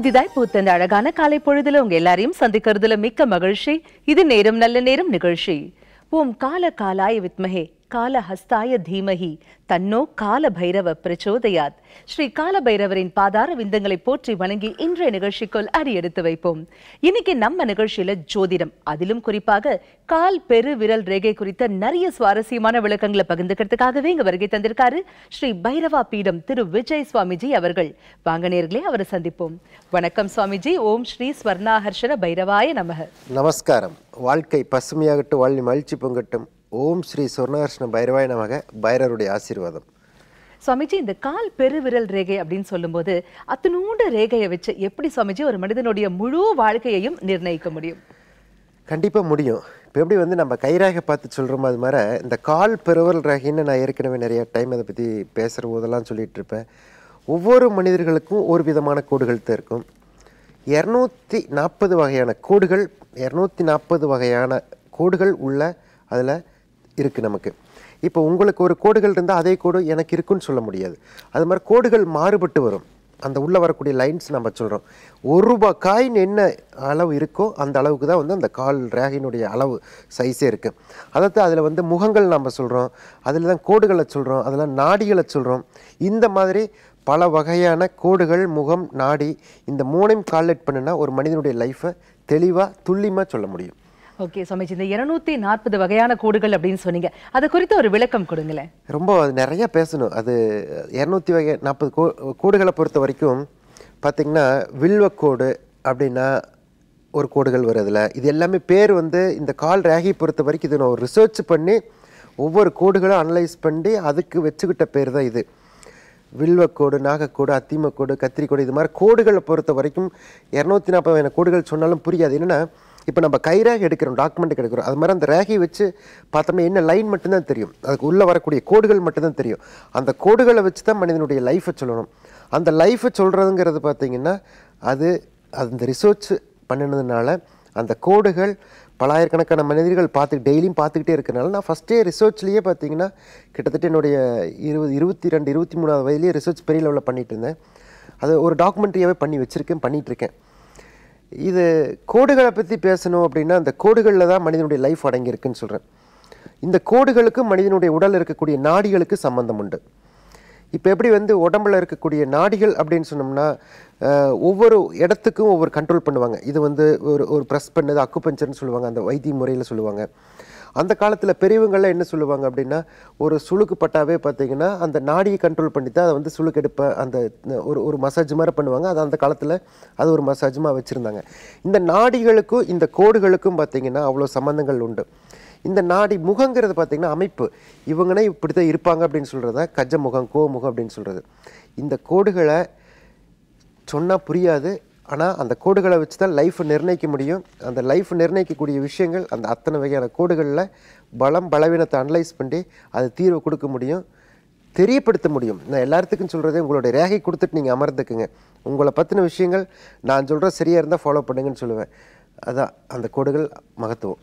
புதிதாய் பூத்தந்த அழகான காலை பொழுதுல உங்க எல்லாரையும் சந்திக்கிறதுல மிக்க மகிழ்ச்சி. இது நேரம் நல்ல நேரம் நிகழ்ச்சி. ஓம் கால காலாய வித்மஹே காலஹஸ்தாய தீமஹி தன்னோ கால பைரவ பிரச்சோதயாத். ஸ்ரீ கால பைரவரின் பாதார விந்தங்களை போற்றி வணங்கி இன்றைய நிகழ்ச்சிக்குள் அடியெடுத்து வைப்போம். இன்னைக்கு நம்ம நிகழ்ச்சியில ஜோதிடம், அதிலும் குறிப்பாக கால் பெரு விரல் ரேகை குறித்த நிறைய சுவாரஸ்யமான விளக்கங்களை பகிர்ந்துக்கிறதுக்காகவே இங்க வருகை தந்திருக்காரு ஸ்ரீ பைரவா பீடம் திரு விஜய் சுவாமிஜி அவர்கள். வாங்க நேர்களே, அவரை சந்திப்போம். வணக்கம் சுவாமிஜி. ஓம் ஸ்ரீ ஸ்வர்ணாஹர்ஷன பைரவாய நமக. நமஸ்காரம். வாழ்க்கை பசுமையாகட்டும், வாழ்க்கை மகிழ்ச்சி பொங்கட்டும். ஓம் ஸ்ரீ சொர்ணகிருஷ்ண பைரவாய நமக. பைரவருடைய ஆசீர்வாதம். சுவாமிஜி, இந்த கால் பெருவிரல் ரேகை அப்படின்னு சொல்லும்போது அத்தனோட ரேகையை வச்சு எப்படி சுவாமிஜி ஒரு மனிதனுடைய முழு வாழ்க்கையையும் நிர்ணயிக்க முடியும்? கண்டிப்பாக முடியும். இப்போ எப்படி வந்து நம்ம கைரேகை பார்த்து சொல்கிறோமோ அது மாதிரி இந்த கால் பெருவிரல் ரேகைன்னு நான் ஏற்கனவே நிறைய டைம் அதை பற்றி பேசுகிற போதெல்லாம் சொல்லிகிட்டு இருப்பேன். ஒவ்வொரு மனிதர்களுக்கும் ஒரு விதமான கோடுகள் தான் இருக்கும். 240 வகையான கோடுகள், 240 வகையான கோடுகள் உள்ள அதில் இருக்குது நமக்கு. இப்போ உங்களுக்கு ஒரு கோடுகள் இருந்தால் அதே கோடு எனக்கு இருக்குன்னு சொல்ல முடியாது. அது மாதிரி கோடுகள் மாறுபட்டு வரும். அந்த உள்ளே வரக்கூடிய லைன்ஸ் நம்ம சொல்கிறோம். ₹1 காயின் என்ன அளவு இருக்கோ அந்த அளவுக்கு தான் வந்து அந்த கால் ரேகையினுடைய அளவு சைஸே இருக்குது. அதாவது அதில் வந்து முகங்கள் நம்ம சொல்கிறோம், அதில் தான் கோடுகளை சொல்கிறோம், அதெல்லாம் நாடிகளை சொல்கிறோம். இந்த மாதிரி பல வகையான கோடுகள், முகம், நாடி, இந்த மூணையும் கால்குலேட் பண்ணுன்னா ஒரு மனிதனுடைய லைஃப்பை தெளிவாக துல்லியமாக சொல்ல முடியும். ஓகே சுவாமிஜி, இந்த 240 வகையான கோடுகள் அப்படின்னு சொன்னீங்க, அதை குறித்து ஒரு விளக்கம் கொடுங்களேன். ரொம்ப நிறையா பேசணும். அது 240 கோடுகளை பொறுத்த வரைக்கும் பார்த்திங்கன்னா வில்வக்கோடு அப்படின்னா ஒரு கோடுகள் வருதுல. இது எல்லாமே பேர் வந்து இந்த கால் ரேகையை பொறுத்த வரைக்கும் இது நான் ரிசர்ச் பண்ணி ஒவ்வொரு கோடுகளும் அனலைஸ் பண்ணி அதுக்கு வச்சுக்கிட்ட பேர் தான் இது. வில்வக்கோடு, நாகக்கோடு, அத்திமக்கோடு, கத்திரிக்கோடு, இது மாதிரி கோடுகளை பொறுத்த வரைக்கும் 240 வகையான கோடுகள் சொன்னாலும் புரியாது. என்னென்னா இப்போ நம்ம கை ரேகை எடுக்கிறோம், டாக்குமெண்ட்டுக்கு எடுக்கிறோம், அது மாதிரி அந்த ரேகையை வச்சு பார்த்தோம்னா என்ன லைன் மட்டும்தான் தெரியும், அதுக்கு உள்ளே வரக்கூடிய கோடுகள் மட்டும்தான் தெரியும். அந்த கோடுகளை வச்சு தான் மனிதனுடைய லைஃப்பை சொல்லணும். அந்த லைஃப்பை சொல்கிறதுங்கிறது பார்த்திங்கன்னா அந்த ரிசர்ச் பண்ணினதுனால அந்த கோடுகள் பலாயிரக்கணக்கான மனிதர்கள் டெய்லியும் பார்த்துக்கிட்டே இருக்கிறனால நான் ஃபஸ்ட்டே ரிசர்ச்லேயே பார்த்திங்கன்னா கிட்டத்தட்ட என்னுடைய 22, 23 வயதிலேயே ரிசர்ச் பெரிய லெவலில் பண்ணிகிட்டு இருந்தேன். அது ஒரு டாக்குமெண்ட்ரியாகவே பண்ணிகிட்ருக்கேன். இது கோடுகளை பற்றி பேசணும் அப்படின்னா அந்த கோடுகளில் தான் மனிதனுடைய லைஃப் அடங்கியிருக்குன்னு சொல்கிறேன். இந்த கோடுகளுக்கு மனிதனுடைய உடல் இருக்கக்கூடிய நாடிகளுக்கு சம்பந்தம் உண்டு. இப்போ எப்படி வந்து உடம்பில் இருக்கக்கூடிய நாடிகள் அப்படின்னு சொன்னோம்னா ஒவ்வொரு இடத்துக்கும் ஒவ்வொரு கண்ட்ரோல் பண்ணுவாங்க. இது வந்து ஒரு ப்ரெஸ் பண்ணது அக்குபஞ்சர்னு சொல்லுவாங்க, அந்த வைத்திய முறையில் சொல்லுவாங்க. அந்த காலத்தில் பெரியவங்கள்லாம் என்ன சொல்லுவாங்க அப்படின்னா ஒரு சுளுக்கு பட்டாவே பார்த்திங்கன்னா அந்த நாடியை கண்ட்ரோல் பண்ணி தான் அதை வந்து சுளுக்கு எடுப்பேன், அந்த ஒரு மசாஜ் மாதிரி பண்ணுவாங்க. அது அந்த காலத்தில் அது ஒரு மசாஜுமாக வச்சுருந்தாங்க. இந்த நாடிகளுக்கும் இந்த கோடுகளுக்கும் பார்த்திங்கன்னா அவ்வளோ சம்மந்தங்கள் உண்டு. இந்த நாடி முகங்கிறது பார்த்திங்கன்னா அமைப்பு, இவங்கன்னா இப்படி தான் இருப்பாங்க அப்படின்னு சொல்கிறத கஜ முகம், கோமுகம் அப்படின்னு சொல்கிறது. இந்த கோடுகளை சொன்னால் புரியாது, ஆனால் அந்த கோடுகளை வச்சு தான் லைஃப்பை நிர்ணயிக்க முடியும். அந்த லைஃப் நிர்ணயிக்கக்கூடிய விஷயங்கள் அந்த அத்தனை வகையான கோடுகளில் பலம் பலவீனத்தை அனலைஸ் பண்ணி அது தீர்வை கொடுக்க முடியும், தெரியப்படுத்த முடியும். நான் எல்லாத்துக்கும் சொல்கிறதே உங்களுடைய ரேகை கொடுத்துட்டு நீங்கள் அமர்ந்துக்குங்க, உங்களை பற்றின விஷயங்கள் நான் சொல்கிற சரியாக இருந்தால் ஃபாலோ பண்ணுங்கன்னு சொல்லுவேன். அதான் அந்த கோடுகள் மகத்துவம்.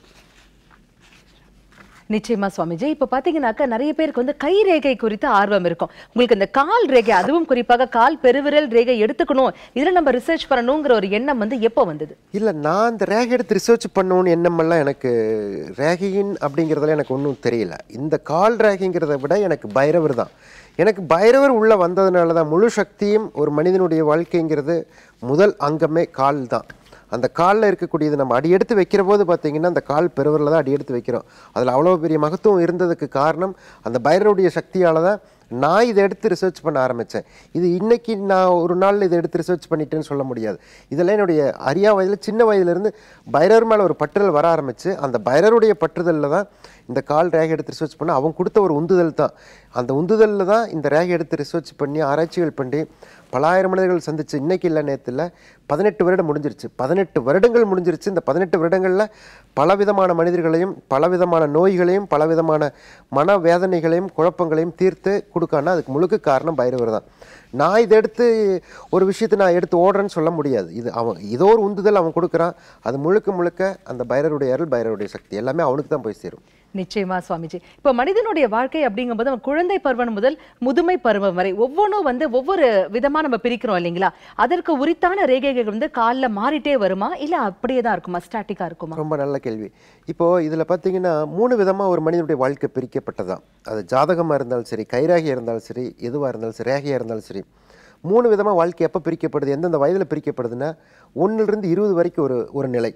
நிச்சயமா சுவாமிஜி. இப்போ பார்த்தீங்கன்னாக்கா நிறைய பேருக்கு வந்து கை ரேகை குறித்து ஆர்வம் இருக்கும். உங்களுக்கு இந்த கால் ரேகை, அதுவும் குறிப்பாக கால் பெருவிரல் ரேகை எடுத்துக்கணும், இதில் நம்ம ரிசர்ச் பண்ணணுங்கிற ஒரு எண்ணம் வந்து எப்போ வந்தது? இல்லை, நான் அந்த ரேகை எடுத்து ரிசர்ச் பண்ணணும்னு எண்ணமெல்லாம் எனக்கு ரேகையின் அப்படிங்கிறதுல எனக்கு ஒன்றும் தெரியல. இந்த கால் ரேகைங்கிறத விட எனக்கு பைரவர் தான். எனக்கு பைரவர் உள்ளே வந்ததுனால தான் முழு சக்தியும் ஒரு மனிதனுடைய வாழ்க்கைங்கிறது முதல் அங்கமே கால் தான். அந்த காலில் இருக்கக்கூடியது நம்ம அடி எடுத்து வைக்கிற போது பார்த்திங்கன்னா அந்த கால் பெருவரில் தான் அடி எடுத்து வைக்கிறோம். அதில் அவ்வளோ பெரிய மகத்துவம் இருந்ததுக்கு காரணம் அந்த பைரவருடைய சக்தியால் தான் நான் இதை எடுத்து ரிசர்ச் பண்ண ஆரம்பித்தேன். இது இன்றைக்கி நான் ஒரு நாள் இதை எடுத்து ரிசர்ச் பண்ணிட்டேன்னு சொல்ல முடியாது. இதெல்லாம் என்னுடைய அரியா வயதில், சின்ன வயதிலிருந்து பைரவர் மேலே ஒரு பற்றுதல் வர ஆரம்பித்து அந்த பைரவருடைய பற்றுதலில் தான் இந்த கால் ரேகை எடுத்து ரிசர்ச் பண்ண அவங்க கொடுத்த ஒரு உந்துதல் தான். அந்த உந்துதலில் தான் இந்த ரேகை எடுத்து ரிசர்ச் பண்ணி ஆராய்ச்சிகள் பண்ணி பலாயிரம் மனிதர்கள் சந்திச்சு இன்றைக்கி இல்லை நேரத்தில் 18 வருடம் முடிஞ்சிருச்சு. 18 வருடங்கள் முடிஞ்சிருச்சு. இந்த 18 வருடங்களில் பலவிதமான மனிதர்களையும் பலவிதமான நோய்களையும் பலவிதமான மனவேதனைகளையும் குழப்பங்களையும் தீர்த்து கொடுக்கானா அதுக்கு முழுக்க காரணம் பைரவர் தான். நான் இதை எடுத்து ஒரு விஷயத்தை நான் எடுத்து ஓடுறேன்னு சொல்ல முடியாது. இது அவன் ஏதோ ஒரு உந்துதல் அவன் கொடுக்குறான். அது முழுக்க அந்த பைரவருடைய அருள், பைரவருடைய சக்தி எல்லாமே அவனுக்கு தான் போய் சேரும். நிச்சயமா சுவாமிஜி. இப்போ மனிதனுடைய வாழ்க்கை அப்படிங்கும்போது அவன் குழந்தை பருவம் முதல் முதுமை பருவம் வரை ஒவ்வொன்றும் வந்து ஒவ்வொரு விதமாக நம்ம பிரிக்கிறோம் இல்லைங்களா? அதற்கு உரித்தான ரேகை மூலிகைகள் வந்து கால்ல மாறிட்டே வருமா இல்ல அப்படியே தான் இருக்குமா ஸ்டாட்டிக்கா இருக்குமா? ரொம்ப நல்ல கேள்வி. இப்போ இதுல பாத்தீங்கன்னா மூணு விதமா ஒரு மனிதனுடைய வாழ்க்கை பிரிக்கப்பட்டதான். அது ஜாதகமா இருந்தாலும் சரி, கைராகியா இருந்தாலும் சரி, எதுவா இருந்தாலும் சரி, ரேகையா இருந்தாலும் சரி, மூணு விதமா வாழ்க்கை எப்ப பிரிக்கப்படுது, எந்தெந்த வயதுல பிரிக்கப்படுதுன்னா 1லிருந்து 20 வரைக்கும் ஒரு நிலை,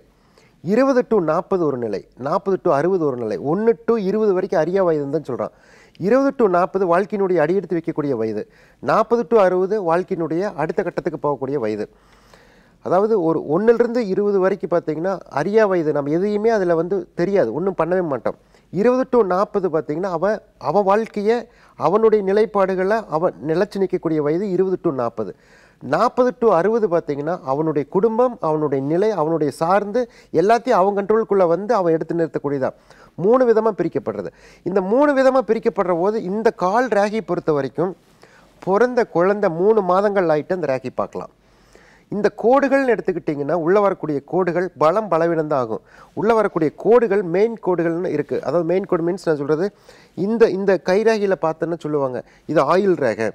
20 to 40 ஒரு நிலை, 40 to 60 ஒரு நிலை, 1 to 20 வரைக்கும் அரியா வயதுன்னு தான் சொல்றான். 20 to 40 வாழ்க்கையினுடைய அடியெடுத்து வைக்கக்கூடிய வயது, 40 to 60 வாழ்க்கையினுடைய அடுத்த கட்டத்துக்கு போகக்கூடிய வயது. அதாவது ஒரு 1லிருந்து 20 வரைக்கும் பார்த்தீங்கன்னா அரியா வயது, நம்ம எதையுமே அதில் வந்து தெரியாது, ஒன்றும் பண்ணவே மாட்டோம். 20 to 40 பார்த்தீங்கன்னா அவன் வாழ்க்கையை அவனுடைய நிலைப்பாடுகளை அவன் நிலச்சி நிற்கக்கூடிய வயது 20 to 40. 40 to 60 பார்த்தீங்கன்னா அவனுடைய குடும்பம், அவனுடைய நிலை, அவனுடைய சார்ந்து எல்லாத்தையும் அவன் கண்ட்ரோலுக்குள்ளே வந்து அவன் எடுத்து நிறுத்தக்கூடியதான். மூணு விதமாக பிரிக்கப்படுறது. இந்த மூணு விதமாக பிரிக்கப்படுற போது இந்த கால் ராகி பொறுத்த வரைக்கும் பிறந்த குழந்தை 3 மாதங்கள் ஆகிட்டு அந்த ராகி பார்க்கலாம். இந்த கோடுகள்னு எடுத்துக்கிட்டிங்கன்னா உள்ளே வரக்கூடிய கோடுகள் பலம் பலவீனம் தான் ஆகும். உள்ளே வரக்கூடிய கோடுகள் மெயின் கோடுகள்னு இருக்குது. அதாவது மெயின் கோடு மீன்ஸ் நான் சொல்கிறது இந்த கைராகியில் பார்த்தோன்னு சொல்லுவாங்க, இது ஆயில் ரேகை.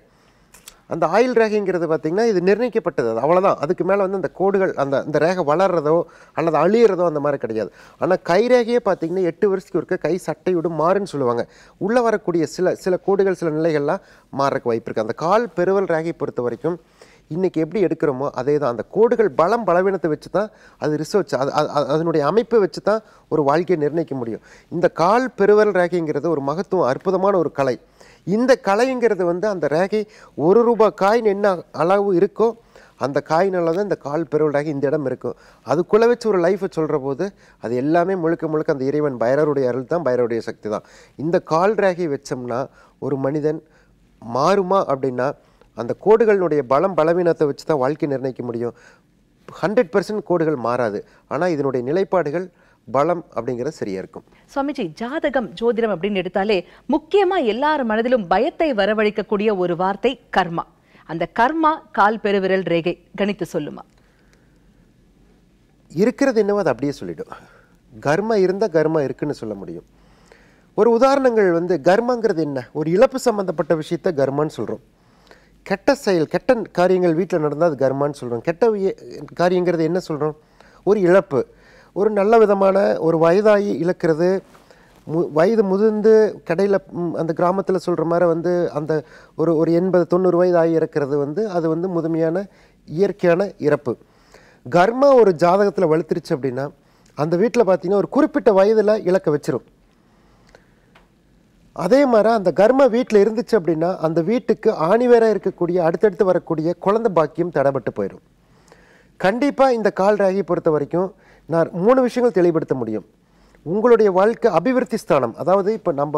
அந்த ஆயில் ரேகைங்கிறது பார்த்திங்கன்னா இது நிர்ணயிக்கப்பட்டது, அது அவ்வளோதான். அதுக்கு மேலே வந்து அந்த கோடுகள் அந்த ரேகை வளர்கிறதோ அல்லது அழியிறதோ அந்த மாதிரி கிடையாது. ஆனால் கை ரேகையே பார்த்திங்கன்னா 8 வருஷத்துக்கு இருக்க கை சட்டையோடு மாறுன்னு சொல்லுவாங்க. உள்ளே வரக்கூடிய சில கோடுகள் சில நிலைகள்லாம் மாறக்கு வாய்ப்பு இருக்குது. அந்த கால் பெருவல் ரேகையை பொறுத்த வரைக்கும் இன்றைக்கி எப்படி எடுக்கிறோமோ அதே தான். அந்த கோடுகள் பலம் பலவீனத்தை வச்சு தான் அது ரிசர்ச், அதனுடைய அமைப்பை வச்சு தான் ஒரு வாழ்க்கையை நிர்ணயிக்க முடியும். இந்த கால் பெருவல் ரேகைங்கிறது ஒரு மகத்துவம், அற்புதமான ஒரு கலை. இந்த கலைங்கிறது வந்து அந்த ரேகை ₹1 என்ன அளவு இருக்கோ அந்த காயினால தான் இந்த கால் பெருவல் ரேகை இந்த இடம் இருக்கும். அதுக்குள்ளே வச்சு ஒரு லைஃபை சொல்கிற போது அது எல்லாமே முழுக்க அந்த இறைவன் பைரவருடைய அருள் தான், பைரவருடைய சக்தி தான். இந்த கால் ரேகை வச்சோம்னா ஒரு மனிதன் மாறுமா அப்படின்னா அந்த கோடுகளுடைய பலம் பலவீனத்தை வச்சு தான் வாழ்க்கை நிர்ணயிக்க முடியும். 100% கோடுகள் மாறாது, ஆனால் இதனுடைய நிலைப்பாடுகள் பலம் அப்படிங்கிறது சரியா இருக்கும். சுவாமிஜி, ஜாதகம் ஜோதிடம் அப்படின்னு எடுத்தாலே முக்கியமாக எல்லார் மனதிலும் பயத்தை வரவழைக்கக்கூடிய ஒரு வார்த்தை கர்மா. அந்த கர்மா கால் பெருவிரல் ரேகை கணித்து சொல்லுமா? இருக்கிறது என்னவோ அது அப்படியே சொல்லிடும். கர்மா இருந்தால் கர்மா இருக்குன்னு சொல்ல முடியும். ஒரு உதாரணங்கள் வந்து கர்மாங்கிறது என்ன, ஒரு இழப்பு சம்பந்தப்பட்ட விஷயத்த கர்மான்னு சொல்கிறோம். கெட்ட செயல், கெட்ட காரியங்கள் வீட்டில் நடந்தால் அது கர்மான்னு சொல்கிறோம். கெட்ட காரியங்கிறது என்ன சொல்கிறோம், ஒரு இழப்பு. ஒரு நல்ல விதமான ஒரு வயதாகி இழக்கிறது, வயது முதிர்ந்து கடையில் அந்த கிராமத்தில் சொல்கிற மாதிரி வந்து அந்த ஒரு 80-90 வயது ஆகி இறக்கிறது வந்து அது வந்து முதுமையான இயற்கையான இறப்பு. கர்மா ஒரு ஜாதகத்தில் வலுத்துருச்சு அப்படின்னா அந்த வீட்டில் பார்த்திங்கன்னா ஒரு குறிப்பிட்ட வயதில் இழக்க வச்சிரும். அதே மாதிரி அந்த கர்மா வீட்டில் இருந்துச்சு அப்படின்னா அந்த வீட்டுக்கு ஆணிவேராக இருக்கக்கூடிய அடுத்தடுத்து வரக்கூடிய குழந்தை பாக்கியம் தடைபட்டு போயிடும். கண்டிப்பாக இந்த கால் ராகியை பொறுத்த வரைக்கும் நான் 3 விஷயங்கள் தெளிவுபடுத்த முடியும். உங்களுடைய வாழ்க்கை அபிவிருத்தி ஸ்தானம், அதாவது இப்போ நம்ம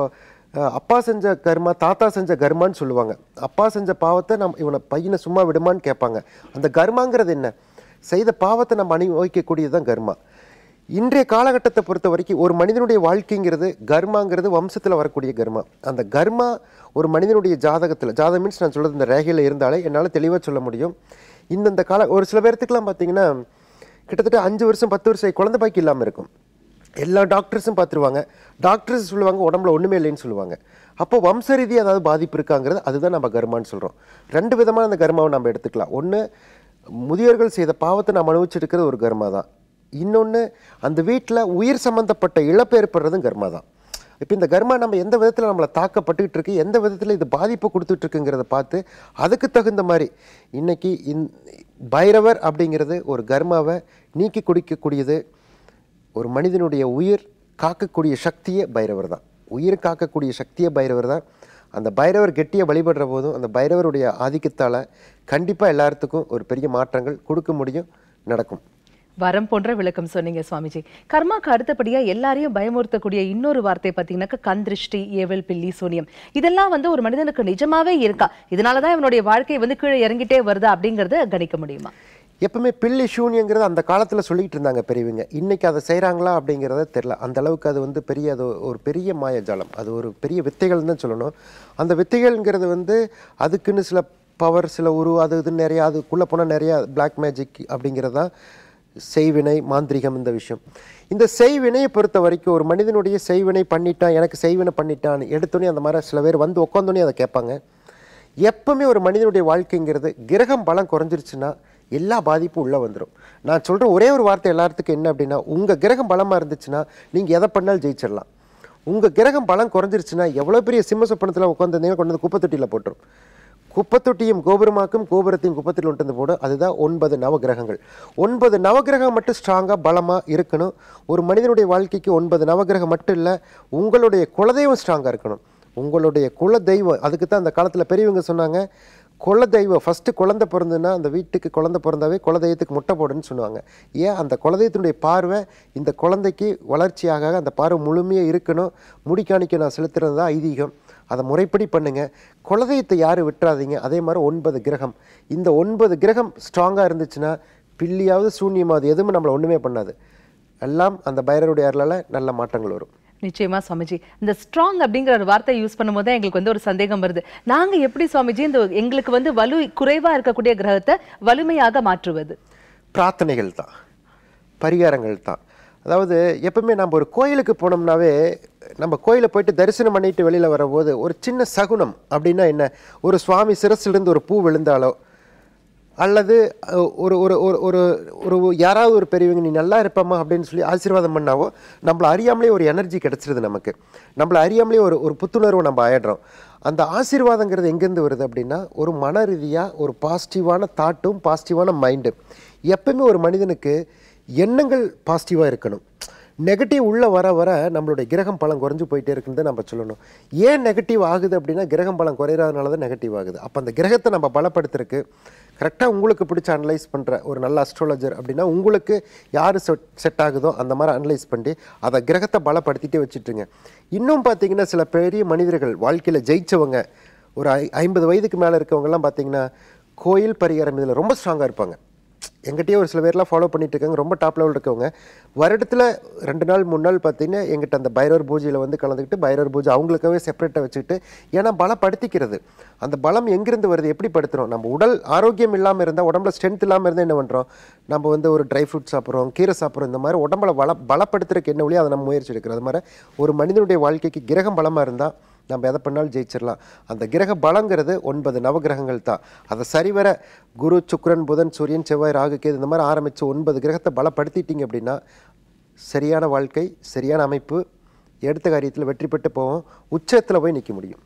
அப்பா செஞ்ச கர்மா, தாத்தா செஞ்ச கர்மான்னு சொல்லுவாங்க. அப்பா செஞ்ச பாவத்தை இவனை பையனை சும்மா விடுமான்னு கேட்பாங்க. அந்த கர்மாங்கிறது என்ன, செய்த பாவத்தை நம்ம அனுபவிக்கக்கூடியதுதான் கர்மா. இன்றைய காலகட்டத்தை பொறுத்த வரைக்கும் ஒரு மனிதனுடைய வாழ்க்கைங்கிறது கர்மாங்கிறது வம்சத்தில் வரக்கூடிய கர்மா. அந்த கர்மா ஒரு மனிதனுடைய ஜாதகத்தில், ஜாதகம் மீன்ஸ் நான் சொல்கிறது இந்த ரேகையில் இருந்தாலே என்னால் தெளிவாக சொல்ல முடியும். இந்தந்த கால ஒரு சில பேர்த்துக்கெலாம் பார்த்திங்கன்னா கிட்டத்தட்ட 5 வருஷம் 10 வருஷம் குழந்தை பாக்கி இல்லாமல் இருக்கும். எல்லா டாக்டர்ஸும் பார்த்துருவாங்க, டாக்டர்ஸ் சொல்லுவாங்க உடம்புல ஒன்றுமே இல்லைன்னு சொல்லுவாங்க. அப்போ வம்ச ரீதியாக அதாவது பாதிப்பு இருக்காங்கிறது, அதுதான் நம்ம கர்மான்னு சொல்கிறோம். 2 விதமான அந்த கர்மாவை நம்ம எடுத்துக்கலாம். ஒன்று, முதியோர்கள் செய்த பாவத்தை நம்ம அனுபவிச்சிருக்கிறது ஒரு கர்மா தான். இன்னொன்று, அந்த வீட்டில் உயிர் சம்மந்தப்பட்ட இழப்பு ஏற்படுறதும் கர்மா தான். இப்போ இந்த கர்மா நம்ம எந்த விதத்தில் நம்மளை தாக்கப்பட்டுக்கிட்டு இருக்கு, எந்த விதத்தில் இது பாதிப்பு கொடுத்துட்ருக்குங்கிறத பார்த்து அதுக்கு தகுந்த மாதிரி இன்றைக்கி பைரவர் அப்படிங்கிறது ஒரு கர்மாவை நீக்கி குடிக்கக்கூடியது. ஒரு மனிதனுடைய உயிர் காக்கக்கூடிய சக்தியே பைரவர் தான், உயிர் காக்கக்கூடிய சக்தியே பைரவர் தான். அந்த பைரவர் கெட்டியை வழிபடுற போதும் அந்த பைரவருடைய ஆதிக்கத்தால் கண்டிப்பாக எல்லாத்துக்கும் ஒரு பெரிய மாற்றங்கள் கொடுக்க முடியும், நடக்கும். வரம் போன்ற விளக்கம் சொன்னீங்க சுவாமிஜி. கர்மாக்கு அடுத்தபடியாக எல்லாரையும் பயமுறுத்தக்கூடிய இன்னொரு வார்த்தை பார்த்தீங்கன்னாக்கா கந்திருஷ்டி, ஏவல், பில்லி, சூனியம், இதெல்லாம் வந்து ஒரு மனிதனுக்கு நிஜமாவே இருக்கா, இதனால தான் இவனுடைய வாழ்க்கை வந்து கீழே இறங்கிட்டே வருது அப்படிங்கிறத கணிக்க முடியுமா? எப்பவுமே பில்லி சூனியங்கிறது அந்த காலத்தில் சொல்லிகிட்டு இருந்தாங்க பெரியவங்க. இன்றைக்கி அதை செய்கிறாங்களா அப்படிங்கிறத தெரில. அந்த அளவுக்கு அது வந்து பெரிய, அது ஒரு பெரிய மாயஜாலம், அது ஒரு பெரிய வித்தைகள்னு தான் சொல்லணும். அந்த வித்தைகள்ங்கிறது வந்து அதுக்குன்னு சில பவர், சில உருவம், அது இதுன்னு நிறையா, அதுக்குள்ளே போனால் நிறையா பிளாக் மேஜிக் அப்படிங்கிறது தான் செய்வினை, மாந்திரிகம். இந்த விஷயம், இந்த செய்வினையை பொறுத்த வரைக்கும் ஒரு மனிதனுடைய செய்வினை பண்ணிட்டான், எனக்கு செய்வினை பண்ணிட்டான்னு எடுத்தோன்னே அந்த மாதிரி சில பேர் வந்து உட்காந்தோன்னே அதை கேட்பாங்க. எப்பவுமே ஒரு மனிதனுடைய வாழ்க்கைங்கிறது கிரகம் பலம் குறைஞ்சிருச்சுன்னா எல்லா பாதிப்பும் உள்ளே வந்துடும். நான் சொல்கிற ஒரே ஒரு வார்த்தை எல்லாத்துக்கும் என்ன அப்படின்னா, உங்கள் கிரகம் பலமாக இருந்துச்சுன்னா நீங்கள் எதை பண்ணாலும் ஜெயிச்சிடலாம். உங்கள் கிரகம் பலம் குறைஞ்சிருச்சுன்னா எவ்வளோ பெரிய சிம்ம சொப்பனத்தில் உட்காந்துருந்தீங்கன்னா கொண்டு வந்து குப்பை தொட்டியில் போட்டுரும். குப்பத்தொட்டியும் கோபுரமாக்கும் கோபுரத்தையும் குப்பத்தில் ஒன்று போட, அதுதான் 9 நவகிரகங்கள். 9 நவகிரகம் மட்டும் ஸ்ட்ராங்காக பலமாக இருக்கணும். ஒரு மனிதனுடைய வாழ்க்கைக்கு 9 நவகிரகம் மட்டும் இல்லை, உங்களுடைய குலதெய்வம் ஸ்ட்ராங்காக இருக்கணும். உங்களுடைய குலதெய்வம், அதுக்கு தான் அந்த காலத்தில் பெரியவங்க சொன்னாங்க, குலதெய்வம் ஃபஸ்ட்டு குழந்தை பிறந்துன்னா அந்த வீட்டுக்கு குழந்தை பிறந்தாவே குலதெய்வத்துக்கு முட்டை போடுன்னு சொல்லுவாங்க. ஏன், அந்த குலதெய்வத்தினுடைய பார்வை இந்த குழந்தைக்கு வளர்ச்சியாக அந்த பார்வை முழுமையாக இருக்கணும். முடிக்காணிக்க நான் செலுத்துறது தான் ஐதீகம், அதை முறைப்படி பண்ணுங்கள். குலதெய்வத்தை யாரும் விட்டுறாதீங்க. அதே மாதிரி 9 கிரகம், இந்த 9 கிரகம் ஸ்ட்ராங்காக இருந்துச்சுன்னா பிள்ளையாவது சூன்யமாவது எதுவுமே நம்மளை ஒன்றுமே பண்ணாது. எல்லாம் அந்த பைரவருடைய அருளால் நல்ல மாற்றங்கள் வரும். நிச்சயமா சுவாமிஜி, இந்த ஸ்ட்ராங் அப்படிங்கிற ஒரு வார்த்தையை யூஸ் பண்ணும்போது தான் எங்களுக்கு வந்து ஒரு சந்தேகம் வருது. நாங்கள் எப்படி சுவாமிஜி இந்த எங்களுக்கு வந்து வலு குறைவாக இருக்கக்கூடிய கிரகத்தை வலிமையாக மாற்றுவது? பிரார்த்தனைகள் தான், பரிகாரங்கள் தான். அதாவது எப்பவுமே நம்ம ஒரு கோயிலுக்கு போனோம்னாவே, நம்ம கோயிலை போயிட்டு தரிசனம் பண்ணிட்டு வெளியில் வரபோது ஒரு சின்ன சகுனம் அப்படின்னா என்ன, ஒரு சுவாமி சிரசிலிருந்து ஒரு பூ விழுந்தாலோ அல்லது ஒரு ஒரு ஒரு ஒரு யாராவது ஒரு பெரியவங்க நீ நல்லா இருப்பமா அப்படின்னு சொல்லி ஆசீர்வாதம் பண்ணாவோ, நம்மளை அறியாமலே ஒரு எனர்ஜி கிடச்சிருது. நமக்கு நம்மளை அறியாமலே ஒரு புத்துணர்வை நம்ம ஆயிடுறோம். அந்த ஆசீர்வாதங்கிறது எங்கேருந்து வருது அப்படின்னா, ஒரு மன ரீதியாக ஒரு பாசிட்டிவான தாட்டும் பாசிட்டிவான மைண்டும். எப்பவுமே ஒரு மனிதனுக்கு எண்ணங்கள் பாசிட்டிவாக இருக்கணும். நெகட்டிவ் உள்ளே வர வர நம்மளுடைய கிரகம் பலம் குறைஞ்சி போயிட்டே இருக்குன்னு தான் நம்ம சொல்லணும். ஏன் நெகட்டிவ் ஆகுது அப்படின்னா, கிரகம் பலம் குறையிறதுனால தான் நெகட்டிவ் ஆகுது. அப்போ அந்த கிரகத்தை நம்ம பலப்படுத்துறதுக்கு கரெக்டாக உங்களுக்கு பிடிச்ச அனலைஸ் பண்ணுற ஒரு நல்ல அஸ்ட்ராலஜர் அப்படின்னா, உங்களுக்கு யார் செட் ஆகுதோ அந்த மாதிரி அனலைஸ் பண்ணி அதை கிரகத்தை பலப்படுத்திகிட்டே வச்சுட்டுருங்க. இன்னும் பார்த்திங்கன்னா சில பெரிய மனிதர்கள் வாழ்க்கையில் ஜெயித்தவங்க, ஒரு 50 வயதுக்கு மேலே இருக்கவங்கலாம் பார்த்திங்கன்னா கோயில் பரிகாரம் இதில் ரொம்ப ஸ்ட்ராங்காக இருப்பாங்க. எங்கிட்டயே ஒரு சில பேர்லாம் ஃபாலோ பண்ணிட்டு இருக்காங்க, ரொம்ப டாப் லெவலில் இருக்கவங்க. வருடத்தில் 2 நாள் 3 நாள் பார்த்திங்கன்னா எங்கிட்ட அந்த பைரவர் பூஜையில் வந்து கலந்துக்கிட்டு, பைரவர் பூஜை அவங்களுக்காகவே செப்பரேட்டாக வச்சுக்கிட்டு, ஏன்னா பலப்படுத்திக்கிறது. அந்த பலம் எங்கிருந்து வருது, எப்படி படுத்துகிறோம்? நம்ம உடல் ஆரோக்கியம் இல்லாமல் இருந்தால், உடம்புல ஸ்ட்ரென்த் இல்லாமல் இருந்தால் என்ன பண்ணுறோம், நம்ம வந்து ஒரு ட்ரை ஃப்ரூட் சாப்பிட்றோம், கீரை சாப்பிட்றோம். இந்த மாதிரி உடம்புல பலப்படுத்துறதுக்கு என்ன வழியோ அதை நம்ம முயற்சி எடுக்கிறோம். அது மாதிரி ஒரு மனிதனுடைய வாழ்க்கைக்கு கிரகம் பலமாக இருந்தால் நம்ம எதை பண்ணாலும் ஜெயிச்சிடலாம். அந்த கிரக பலங்கிறது 9 நவகிரகங்கள் தான். அதை சரிவர குரு, சுக்கிரன், புதன், சூரியன், செவ்வாய், ராகு, கேது இந்த மாதிரி ஆரம்பித்து 9 கிரகத்தை பலப்படுத்திட்டீங்க அப்படின்னா சரியான வாழ்க்கை, சரியான அமைப்பு, எடுத்த காரியத்தில் வெற்றி பெற்று போவோம், உச்சத்தில் போய் நிற்க முடியும்.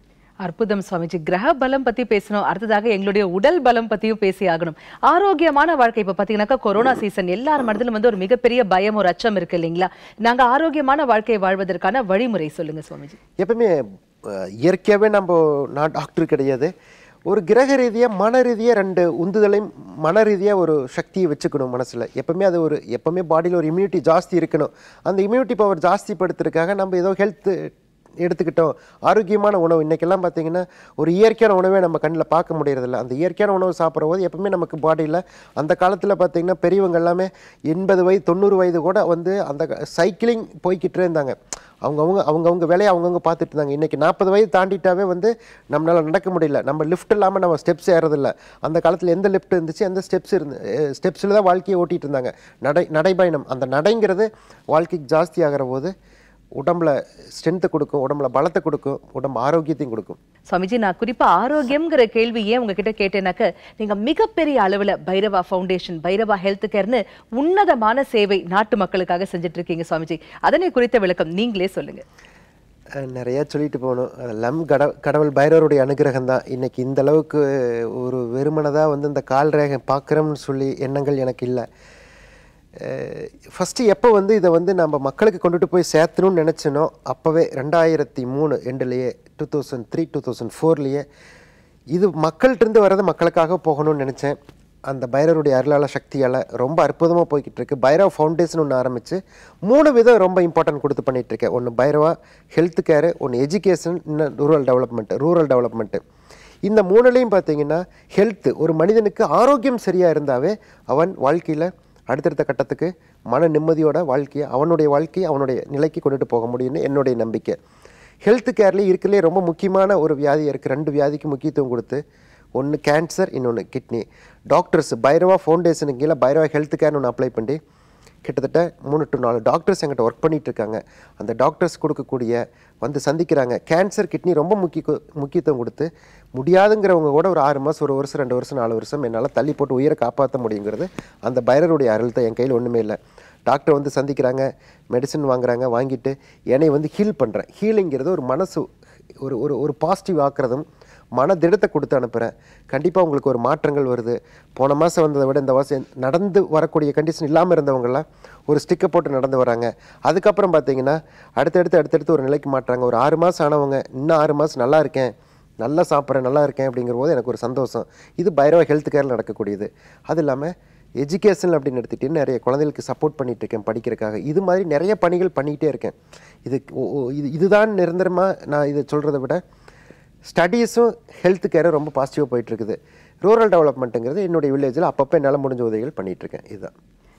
அற்புதம் சுவாமிஜி. கிரக பலம் பற்றி பேசணும், அடுத்ததாக எங்களுடைய உடல் பலம் பற்றியும் பேசி ஆகணும். ஆரோக்கியமான வாழ்க்கை, இப்போ பார்த்தீங்கன்னாக்கா கொரோனா சீசன், எல்லார் மனதிலும் வந்து ஒரு மிகப்பெரிய பயம், ஒரு அச்சம் இருக்கு இல்லைங்களா? நாங்கள் ஆரோக்கியமான வாழ்க்கையை வாழ்வதற்கான வழிமுறை சொல்லுங்கள் சுவாமிஜி. எப்பவுமே இயற்கையாகவே நம்ம, நான் டாக்டர் கிடையாது, ஒரு கிரக ரீதியாக மன ரீதியாக 2 உந்துதலையும் மன ரீதியாக ஒரு சக்தியை வச்சுக்கணும் மனசில். எப்பவுமே அது ஒரு, எப்பவுமே பாடியில் ஒரு இம்யூனிட்டி ஜாஸ்தி இருக்கணும். அந்த இம்யூனிட்டி பவர் ஜாஸ்தி படுத்துறதுக்காக நம்ம ஏதோ ஹெல்த்து எடுத்துக்கிட்டோம், ஆரோக்கியமான உணவு. இன்றைக்கெல்லாம் பார்த்திங்கன்னா ஒரு இயற்கையான உணவே நம்ம கண்ணில் பார்க்க முடியறதில்ல. அந்த இயற்கையான உணவு சாப்பிட்ற போது எப்பவுமே நமக்கு பாடியில், அந்த காலத்தில் பார்த்திங்கன்னா பெரியவங்க எல்லாமே 80 வயது 90 வயது கூட வந்து அந்த சைக்கிளிங் போய்கிட்டே இருந்தாங்க. அவங்கவுங்க வேலையை அவங்கவுங்க பார்த்துட்டு இருந்தாங்க. இன்றைக்கி 40 வயது தாண்டிட்டாவே வந்து நம்மளால் நடக்க முடியல. நம்ம லிஃப்ட் இல்லாமல் நம்ம ஸ்டெப்ஸ் ஏறதில்லை. அந்த காலத்தில் எந்த லிஃப்ட் இருந்துச்சு, எந்த ஸ்டெப்ஸ் ஸ்டெப்ஸில் தான் வாழ்க்கையை ஓட்டிகிட்டு இருந்தாங்க. நடைபயணம், அந்த நடைங்கிறது வாழ்க்கைக்கு ஜாஸ்தி ஆகிற போது உடம்புல ஸ்ட்ரென்த்தை கொடுக்கும், உடம்புல பலத்தை கொடுக்கும், உடம்பு ஆரோக்கியத்தையும் கொடுக்கும். சுவாமிஜி, நான் குறிப்பாக ஆரோக்கியம்ங்கிற கேள்வியே உங்ககிட்ட கேட்டேனாக்க, நீங்கள் மிகப்பெரிய அளவில் பைரவா ஃபவுண்டேஷன், பைரவா ஹெல்த் கேர்னு உன்னதமான சேவை நாட்டு மக்களுக்காக செஞ்சுட்டு இருக்கீங்க சுவாமிஜி. அதனை குறித்த விளக்கம் நீங்களே சொல்லுங்கள். நிறையா சொல்லிட்டு போகணும். அதெல்லாம் கடவுள் பைரவருடைய அனுகிரகம் தான். இன்றைக்கி இந்த அளவுக்கு ஒரு வெறுமனதாக வந்து இந்த கால் ரேகை பார்க்குறோம்னு சொல்லி எண்ணங்கள் எனக்கு இல்லை. ஃபஸ்ட்டு எப்போ வந்து இதை வந்து நம்ம மக்களுக்கு கொண்டுட்டு போய் சேர்த்தணும்னு நினச்சினோ அப்போவே 2003 எண்டுலேயே, 2003-2004லேயே இது மக்கள்கிட்டருந்து வர்றது மக்களுக்காக போகணும்னு நினச்சேன். அந்த பைரவருடைய அருளால், சக்தியால் ரொம்ப அற்புதமாக போய்கிட்டு இருக்கு. பைரவா ஃபவுண்டேஷன் ஒன்று ஆரம்பித்து 3 விதம் ரொம்ப இம்பார்ட்டன்ட் கொடுத்து பண்ணிகிட்ருக்கேன். ஒன்று பைரவா ஹெல்த் கேரு, ஒன்று எஜுகேஷன், இன்னும் ரூரல் டெவலப்மெண்ட்டு. இந்த 3லேயும் பார்த்திங்கன்னா ஹெல்த்து, ஒரு மனிதனுக்கு ஆரோக்கியம் சரியாக இருந்தாவே அவன் வாழ்க்கையில் அடுத்தடுத்த கட்டத்துக்கு மன நிம்மதியோட வாழ்க்கையை, அவனுடைய வாழ்க்கையை அவனுடைய நிலைக்கு கொண்டுட்டு போக முடியும்னு என்னுடைய நம்பிக்கை. ஹெல்த் கேர்லேயே இருக்கிறதுலே ரொம்ப முக்கியமான ஒரு வியாதி இருக்குது. 2 வியாதிக்கு முக்கியத்துவம் கொடுத்து, ஒன்று கேன்சர், இன்னொன்று கிட்னி. டாக்டர்ஸ் பைரவா ஃபவுண்டேஷனுக்கு கீழே பைரவா ஹெல்த் கேர்னு ஒன்று அப்ளை பண்ணி கிட்டத்தட்ட 3 to 4 டாக்டர்ஸ் எங்கிட்ட ஒர்க் பண்ணிகிட்ருக்காங்க. அந்த டாக்டர்ஸ் கொடுக்கக்கூடிய வந்து சந்திக்கிறாங்க. கேன்சர் கிட்னி ரொம்ப முக்கியத்துவம் கொடுத்து முடியாதுங்கிறவங்க கூட ஒரு 6 மாதம், 1 வருஷம், 2 வருஷம், 4 வருஷம் என்னால் தள்ளி போட்டு உயிரை காப்பாற்ற முடியுங்கிறது அந்த பைரவருடைய அருள் தான். என் கையில் ஒன்றுமே இல்லை. டாக்டர் வந்து சந்திக்கிறாங்க, மெடிசன் வாங்குகிறாங்க, வாங்கிட்டு என்னை வந்து ஹீல் பண்ணுறேன். ஹீலிங்கிறது ஒரு மனசு ஒரு ஒரு ஒரு பாசிட்டிவ் ஆக்குறதும் மன திடத்தை கொடுத்து அனுப்புகிறேன். கண்டிப்பாக உங்களுக்கு ஒரு மாற்றங்கள் வருது. போன மாதம் வந்ததை விட இந்த மாதம் நடந்து வரக்கூடிய கண்டிஷன் இல்லாமல் இருந்தவங்களாம் ஒரு ஸ்டிக்கை போட்டு நடந்து வராங்க. அதுக்கப்புறம் பார்த்தீங்கன்னா அடுத்தடுத்து ஒரு நிலைக்கு மாட்டுறாங்க. ஒரு 6 மாதம் ஆனவங்க இன்னும் 6 மாதம் நல்லா இருக்கேன், நல்லா சாப்பிட்றேன், நல்லா இருக்கேன் அப்படிங்கிற போது எனக்கு ஒரு சந்தோஷம். இது பைரவா ஹெல்த் கேரில் நடக்கக்கூடியது. அது இல்லாமல் எஜுகேஷன் அப்படின்னு எடுத்துகிட்டு நிறைய குழந்தைகளுக்கு சப்போர்ட் பண்ணிகிட்டு இருக்கேன் படிக்கிறதுக்காக. இது மாதிரி நிறைய பணிகள் பண்ணிக்கிட்டே இருக்கேன். இதுதான் நிரந்தரமாக நான் இதை சொல்கிறத விட ஸ்டடீஸும் ஹெல்த் கேரும் ரொம்ப பாசிட்டிவாக போயிட்டுருக்குது. ரூரல் டெவலப்மெண்ட்டுங்கிறது என்னுடைய வில்லேஜில் அப்பப்போ என்னால் முடிஞ்ச உதவிகள் பண்ணிகிட்ருக்கேன். இதுதான்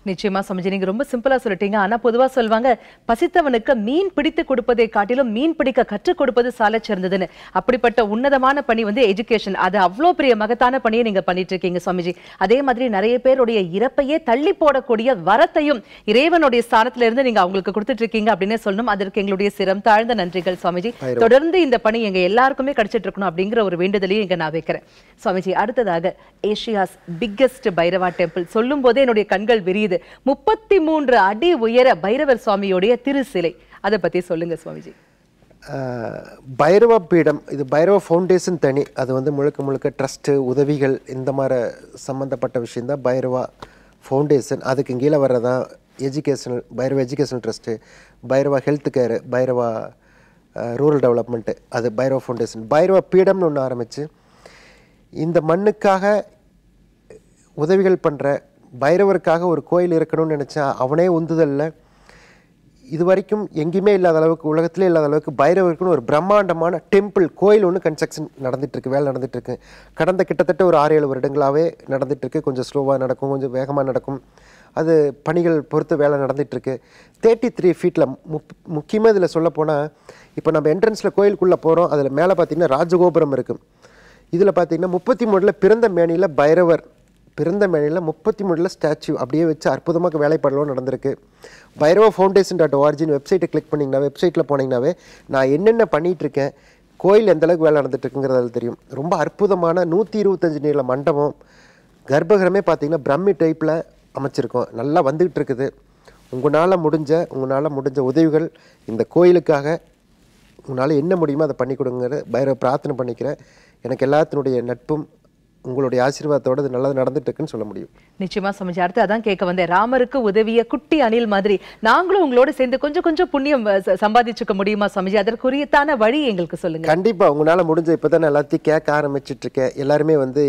நிச்சயமா சமஜி, நீங்க ரொம்ப சிம்பிளா சொல்லிட்டீங்க. ஆனா பொதுவா சொல்வாங்க, பசித்தவனுக்கு மீன் பிடித்து கொடுப்பதை காட்டிலும் மீன் பிடிக்க கற்றுக் கொடுப்பது சாலை சிறந்ததுன்னு. அப்படிப்பட்ட உன்னதமான பணி வந்து எஜுகேஷன். அது அவ்வளோ பெரிய மகத்தான பணியை நீங்க பண்ணிட்டு இருக்கீங்க சுவாமிஜி. அதே மாதிரி நிறைய பேருடைய இறப்பையே தள்ளி போடக்கூடிய வரத்தையும் இறைவனுடைய ஸ்தானத்துல இருந்து நீங்க அவங்களுக்கு கொடுத்துட்டு இருக்கீங்க அப்படின்னே சொல்லணும். அதற்கு எங்களுடைய சிரம் தாழ்ந்த நன்றிகள் சுவாமிஜி. தொடர்ந்து இந்த பணி எங்க எல்லாருக்குமே கிடைச்சிட்டு இருக்கணும் அப்படிங்கிற ஒரு வேண்டுதலையும் இங்க நான் வைக்கிறேன் சுவாமிஜி. அடுத்ததாக ஏஷியாஸ் பிக்கெஸ்ட் பைரவா டெம்பிள் சொல்லும் போதே என்னுடைய கண்கள் விரியுது. 33 அடி உயர பைரவர் சுவாமியோடைய திருசிலை, அதை பத்தி சொல்லுங்க சுவாமிஜி. பைரவா பீடம், இது பைரவா ஃபவுண்டேஷன் தனி. அது வந்து முழுக்க ட்ரஸ்ட்டு உதவிகள் இந்த மாதிரி சம்மந்தப்பட்ட விஷயந்தான் பைரவா ஃபவுண்டேஷன். அதுக்கு கீழே வர்றதான் educational Bhairava educational trust, Bhairava health care, Bhairava rural development, அது பைரவா ஃபவுண்டேஷன். பைரவா பீடம்னு ஒன்று ஆரம்பித்து இந்த மண்ணுக்காக உதவிகள் பண்ணுற பைரவருக்காக ஒரு கோயில் இருக்கணும்னு நினச்சா அவனே உந்துதலில் இது வரைக்கும் எங்கேயுமே இல்லாத அளவுக்கு, உலகத்திலே இல்லாத அளவுக்கு பைரவருக்குன்னு ஒரு பிரம்மாண்டமான டெம்பிள் கோயில் ஒன்று கன்ஸ்ட்ரக்ஷன் நடந்துகிட்ருக்கு, வேலை நடந்துகிட்ருக்கு. கடந்த கிட்டத்தட்ட ஒரு 6-7 வருடங்களாகவே நடந்துகிட்ருக்கு. கொஞ்சம் ஸ்லோவாக நடக்கும், கொஞ்சம் வேகமாக நடக்கும். அது பணிகள் பொறுத்து வேலை நடந்துகிட்ருக்கு. 33 ஃபீட்டில் முக்கியமாக இதில் சொல்லப்போனால், இப்போ நம்ம என்ட்ரன்ஸில் கோயிலுக்குள்ளே போகிறோம், அதில் மேலே பார்த்திங்கன்னா ராஜகோபுரம் இருக்குது. இதில் பார்த்திங்கன்னா 33ல் பிறந்த மேனியில் பைரவர் பிறந்த மேனியில் 33ல் ஸ்டாச்சு அப்படியே வச்சு அற்புதமாக வேலைப்படலாம் நடந்திருக்கு. bairavafoundation.org வெப்சைட்டை கிளிக் பண்ணிங்கன்னா, வெப்சைட்டில் போனீங்கன்னாவே நான் என்னென்ன பண்ணிகிட்ருக்கேன், கோயில் எந்தளவுக்கு வேலை நடந்துகிட்ருக்குங்கிறதால தெரியும். ரொம்ப அற்புதமான 125 நீள மண்டபம், கர்ப்பகிரமே பார்த்திங்கன்னா பிரம்மி டைப்பில் அமைச்சிருக்கோம். நல்லா வந்துக்கிட்டு இருக்குது. உங்களால் முடிஞ்ச உதவிகள் இந்த கோயிலுக்காக உங்களால் என்ன முடியுமோ அதை பண்ணி கொடுங்கிற பைரவ பிரார்த்தனை பண்ணிக்கிறேன். எனக்கு எல்லாத்தினுடைய நட்பும் உங்களுடைய ஆசீர்வாதத்தோடு அது நல்லது நடந்துட்டு இருக்குன்னு சொல்ல முடியும். நிச்சயமா சமஜி. அடுத்து அதான் கேட்க வந்தேன், ராமருக்கு உதவிய குட்டி அணில் மாதிரி நாங்களும் உங்களோட சேர்ந்து கொஞ்சம் புண்ணியம் சம்பாதிச்சுக்க முடியுமா சமஜி? அதற்குரியத்தான வழி எங்களுக்கு சொல்லுங்க. கண்டிப்பா உங்களால முடிஞ்ச, இப்பதான் எல்லாத்தையும் கேட்க ஆரம்பிச்சுட்டு இருக்கேன். எல்லாருமே வந்து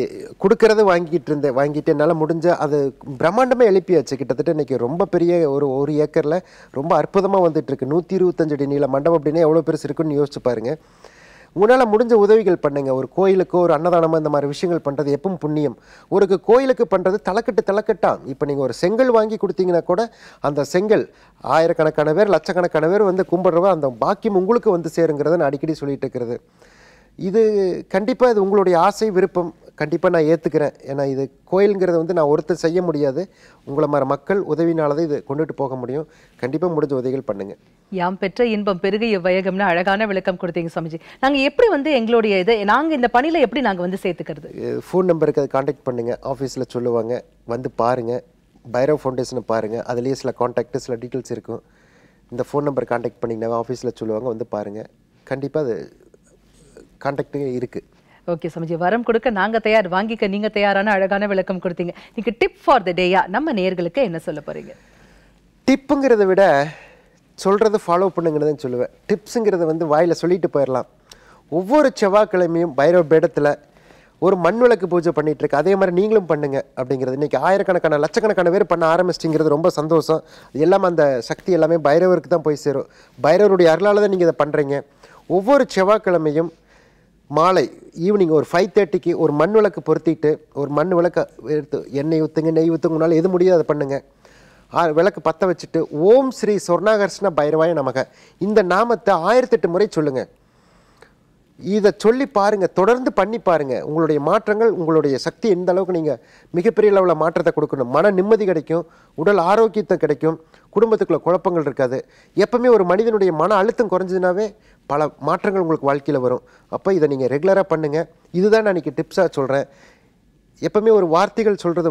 கொடுக்கறத வாங்கிட்டு என்னால் முடிஞ்ச அது பிரம்மாண்டமே எழுப்பியாச்சு. கிட்டத்தட்ட இன்னைக்கு ரொம்ப பெரிய ஒரு 1 ஏக்கர்ல ரொம்ப அற்புதமா வந்துட்டு இருக்கு. 125 அடி நீள மண்டபம் அப்படின்னா எவ்வளவு பெருசு இருக்குன்னு யோசிச்சு பாருங்க. உங்களால் முடிஞ்ச உதவிகள் பண்ணுங்கள். ஒரு கோயிலுக்கோ ஒரு அன்னதானமோ இந்த மாதிரி விஷயங்கள் பண்ணுறது எப்பவும் புண்ணியம். ஒரு கோயிலுக்கு பண்ணுறது தலைக்கட்டாம். இப்போ நீங்கள் ஒரு செங்கல் வாங்கி கொடுத்தீங்கன்னா கூட அந்த செங்கல் ஆயிரக்கணக்கான பேர், லட்சக்கணக்கான பேர் வந்து கும்பிட்றவ அந்த பாக்கியம் உங்களுக்கு வந்து சேருங்கிறத நான் அடிக்கடி சொல்லிட்டு இருக்கிறது. இது கண்டிப்பாக இது உங்களுடைய ஆசை விருப்பம், கண்டிப்பாக நான் ஏற்றுக்கிறேன். ஏன்னா இது கோயிலுங்கிறது வந்து நான் ஒருத்தர் செய்ய முடியாது. உங்களை மாதிரி மக்கள் உதவினால தான் இது கொண்டுட்டு போக முடியும். கண்டிப்பாக முடிஞ்ச உதவிகள் பண்ணுங்கள். யாம் பெற்ற இன்பம் பெருகிய வையகம்னு அழகான விளக்கம் கொடுத்தீங்க சுவாமிஜி. நாங்கள் எப்படி வந்து எங்களுடைய இதை நாங்கள் இந்த பணியில் எப்படி நாங்கள் வந்து சேர்த்துக்கிறது? ஃபோன் நம்பருக்கு அதை காண்டாக்ட் பண்ணுங்கள். ஆஃபீஸில் சொல்லுவாங்க, வந்து பாருங்கள், பைரவா ஃபவுண்டேஷனை பாருங்கள். அதுலேயே சில காண்டாக்ட், சில டீட்டெயில்ஸ் இருக்கும். இந்த ஃபோன் நம்பர் காண்டாக்ட் பண்ணிங்கன்னா ஆஃபீஸில் சொல்லுவாங்க, வந்து பாருங்கள். கண்டிப்பாக அது காண்டாக்டு இருக்குது. ஓகே சுவாமிஜி, வரம் கொடுக்க நாங்கள் தயார், வாங்கிக்க நீங்கள் தயாரான அழகான விளக்கம் கொடுத்தீங்க. நீங்கள் டிப் ஃபார் த டேயா நம்ம நேயர்களுக்கு என்ன சொல்ல போகிறீங்க? டிப்புங்கிறத விட சொல்கிறத ஃபாலோ பண்ணுங்கன்னு சொல்லுவேன். டிப்ஸுங்கிறத வந்து வாயில் சொல்லிட்டு போயிடலாம். ஒவ்வொரு செவ்வாய்க்கிழமையும் பைரவ பீடத்தில் ஒரு மண் விளக்கு பூஜை பண்ணிகிட்ருக்கு. அதே மாதிரி நீங்களும் பண்ணுங்கள் அப்படிங்கிறது. இன்றைக்கி ஆயிரக்கணக்கான லட்சக்கணக்கான பேர் பண்ண ஆரம்பிச்சிட்டிங்கிறது ரொம்ப சந்தோஷம். அது எல்லாமே அந்த சக்தி எல்லாமே பைரவருக்கு தான் போய் சேரும். பைரவருடைய அருளால் தான் நீங்கள் இதை பண்ணுறீங்க. ஒவ்வொரு செவ்வாய்க்கிழமையும் மாலை ஈவினிங் ஒரு 5:30க்கு ஒரு மண் விளக்கு பொருத்திட்டு, ஒரு மண் விளக்கு எடுத்து எண்ணெய் ஊற்றுங்க, நெய் ஊற்றுங்கனால எது முடியாது அதை பண்ணுங்கள். விளக்கு பற்ற வச்சுட்டு ஓம் ஸ்ரீ சொர்ணாகர்ஷ்ண பைரவாய நமக இந்த நாமத்தை 1008 முறை சொல்லுங்கள். இதை சொல்லி பாருங்கள், தொடர்ந்து பண்ணி பாருங்கள். உங்களுடைய மாற்றங்கள், உங்களுடைய சக்தி எந்த அளவுக்கு நீங்கள் மிகப்பெரிய லெவலில் மாற்றத்தை கொடுக்கணும். மன நிம்மதி கிடைக்கும், உடல் ஆரோக்கியத்தை கிடைக்கும், குடும்பத்துக்குள்ள குழப்பங்கள் இருக்காது. எப்பவுமே ஒரு மனிதனுடைய மன அழுத்தம் குறைஞ்சதுனாவே பல மாற்றங்கள் உங்களுக்கு வாழ்க்கையில் வரும். அப்போ இதை நீங்கள் ரெகுலராக பண்ணுங்கள். இதுதான் நான் இன்றைக்கி டிப்ஸாக சொல்கிறேன். எப்பவுமே ஒரு வார்த்தைகள் சொல்கிறது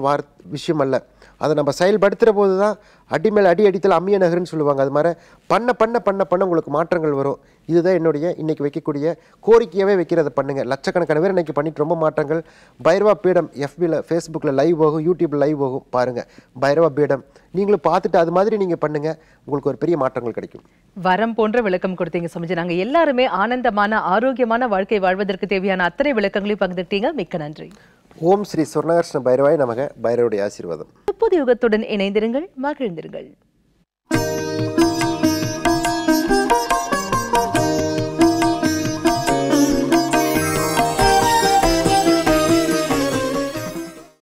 விஷயம் அல்ல, அதை நம்ம செயல்படுத்துகிற போது தான் அடிமேல் அடி அடித்தல் அம்மிய நகர்ன்னு சொல்லுவாங்க. அது மாதிரி பண்ண பண்ண பண்ண பண்ண உங்களுக்கு மாற்றங்கள் வரும். இதுதான் என்னுடைய இன்றைக்கி வைக்கக்கூடிய கோரிக்கையாகவே வைக்கிறத பண்ணுங்கள். லட்சக்கணக்கான பேர் இன்றைக்கி பண்ணிட்டு ரொம்ப மாற்றங்கள். பைரவா பீடம் எஃபியில், ஃபேஸ்புக்கில் லைவ் ஆகும், யூடியூப்பில் லைவ் ஆகும், பாருங்கள் பைரவா பீடம். நீங்களும் பார்த்துட்டு அது மாதிரி நீங்கள் பண்ணுங்கள், உங்களுக்கு ஒரு பெரிய மாற்றங்கள் கிடைக்கும். வரம் போன்ற விளக்கம் கொடுத்தீங்க சுமிஜி. நாங்கள் எல்லாருமே ஆனந்தமான ஆரோக்கியமான வாழ்க்கை வாழ்வதற்கு தேவையான அத்தனை விளக்கங்களையும் பகிர்ந்துட்டீங்க. மிக்க நன்றி. ஓம் ஸ்ரீ சொர்ணகிருஷ்ண பைரவாய் நமக. பைரவருடைய ஆசீர்வாதம். புது யுகத்துடன் இணைந்திருங்கள், மகிழ்ந்திருங்கள்.